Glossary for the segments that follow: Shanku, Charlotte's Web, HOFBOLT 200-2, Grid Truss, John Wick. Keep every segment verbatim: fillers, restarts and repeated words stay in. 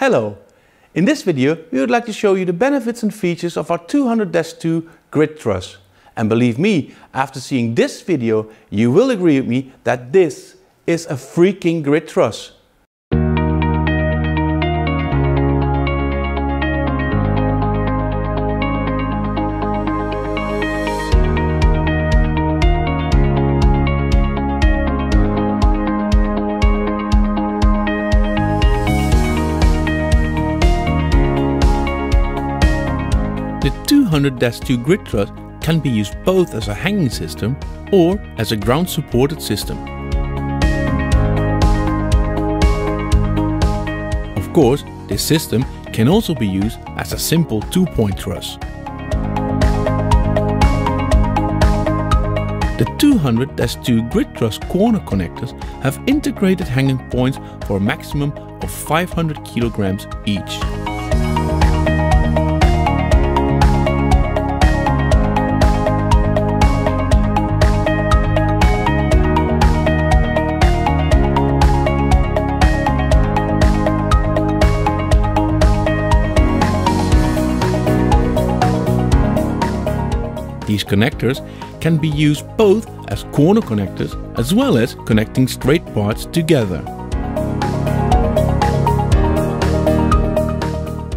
Hello! In this video we would like to show you the benefits and features of our two hundred dash two grid truss. And believe me, after seeing this video you will agree with me that this is a freaking grid truss. The two hundred dash two grid truss can be used both as a hanging system or as a ground supported system. Of course, this system can also be used as a simple two-point truss. The two hundred dash two grid truss corner connectors have integrated hanging points for a maximum of five hundred kilograms each. These connectors can be used both as corner connectors as well as connecting straight parts together.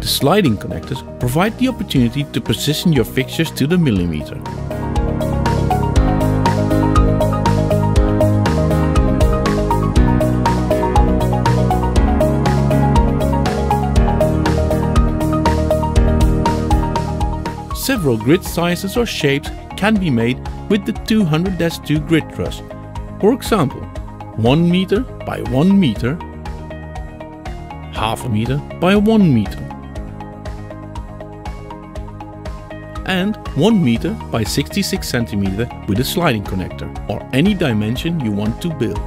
The sliding connectors provide the opportunity to position your fixtures to the millimeter. Several grid sizes or shapes can be made with the two hundred dash two grid truss. For example, one meter by one meter, half a meter by one meter, and one meter by sixty-six centimeter with a sliding connector, or any dimension you want to build.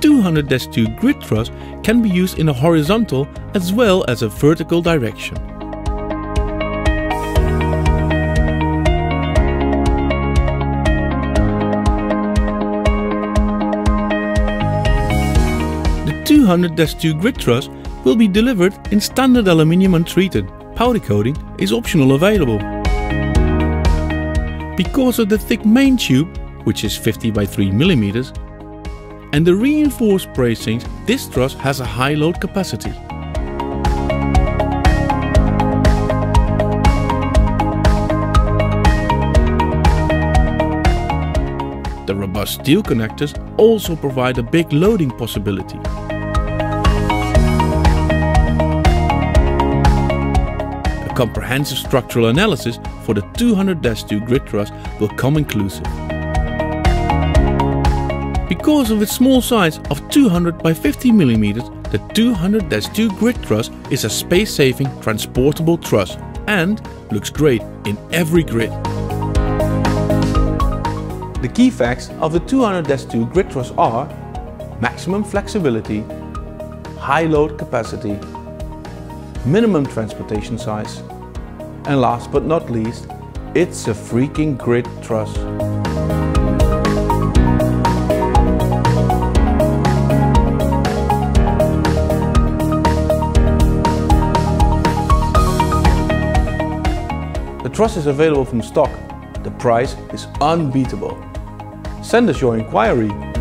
two hundred dash two grid truss can be used in a horizontal as well as a vertical direction. The two hundred dash two grid truss will be delivered in standard aluminium untreated. Powder coating is optional available. Because of the thick main tube, which is fifty by three millimeters, and the reinforced bracings, this truss has a high load capacity. The robust steel connectors also provide a big loading possibility. A comprehensive structural analysis for the two hundred dash two grid truss will come inclusive. Because of its small size of two hundred by fifty millimeters, the two hundred dash two grid truss is a space-saving transportable truss and looks great in every grid. The key facts of the two hundred dash two grid truss are maximum flexibility, high load capacity, minimum transportation size, and last but not least, it's a freaking grid truss. The truss is available from stock. The price is unbeatable. Send us your inquiry.